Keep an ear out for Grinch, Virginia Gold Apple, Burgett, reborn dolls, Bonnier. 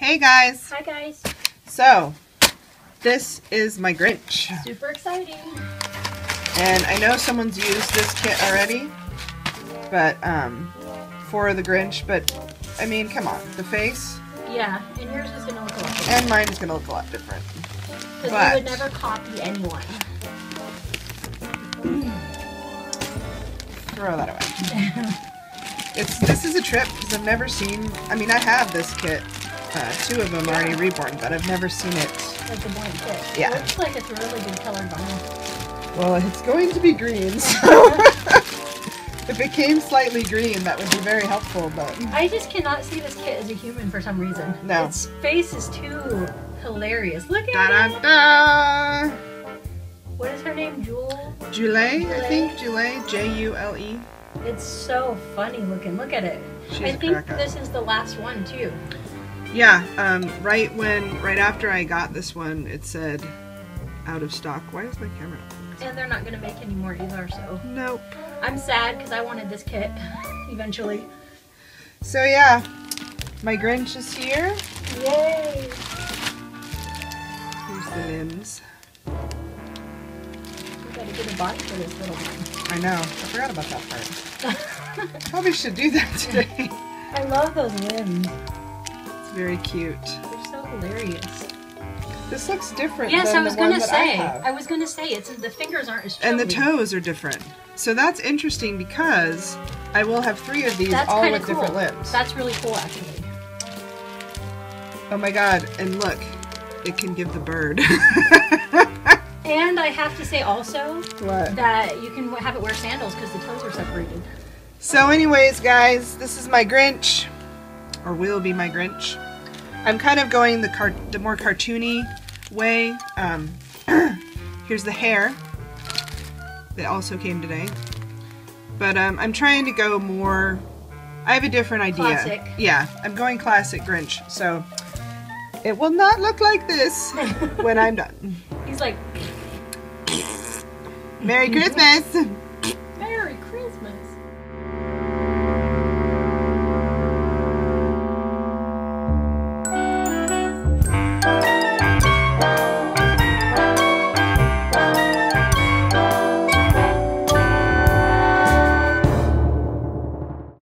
Hey guys! Hi guys! So, this is my Grinch. Super exciting! And I know someone's used this kit already, but, for the Grinch, but, I mean, come on, the face? Yeah, and yours is gonna look a lot different. And mine is gonna look a lot different. Because we would never copy anyone. Throw that away. This is a trip, because I've never seen, I mean, I have this kit, two of them already reborn, but I've never seen it. Like a blank kit. Yeah. It looks like it's a really good color vinyl. Well, it's going to be green, so... If it came slightly green, that would be very helpful, but... I just cannot see this kit as a human for some reason. No. Its face is too hilarious. Look at it! Da-da-da! What is her name? Jule? Jule, I think. Jule. J-U-L-E. It's so funny looking. Look at it. She's I think this is the last one, too. Yeah. Right after I got this one, it said, out of stock. Why is my camera not working? And they're not going to make any more either, so... Nope. I'm sad because I wanted this kit eventually. So yeah, my Grinch is here. Yay! Here's the limbs. We gotta get a body for this little one. I know. I forgot about that part. Probably should do that today. I love those limbs. It's very cute. They're so hilarious. This looks different. Yes, than I was the gonna say. I was gonna say it's the fingers aren't as chubby. And the toes are different. So that's interesting because I will have three of these all with different limbs. That's really cool, actually. Oh my god, and look, it can give the bird. And I have to say also that you can have it wear sandals because the toes are separated. So anyways, guys, this is my Grinch, or will be my Grinch. I'm kind of going the more cartoony way. Here's the hair. That also came today, but I'm trying to go more. I have a different idea. Classic. Yeah, I'm going classic Grinch, so it will not look like this when I'm done. He's like, Merry Christmas.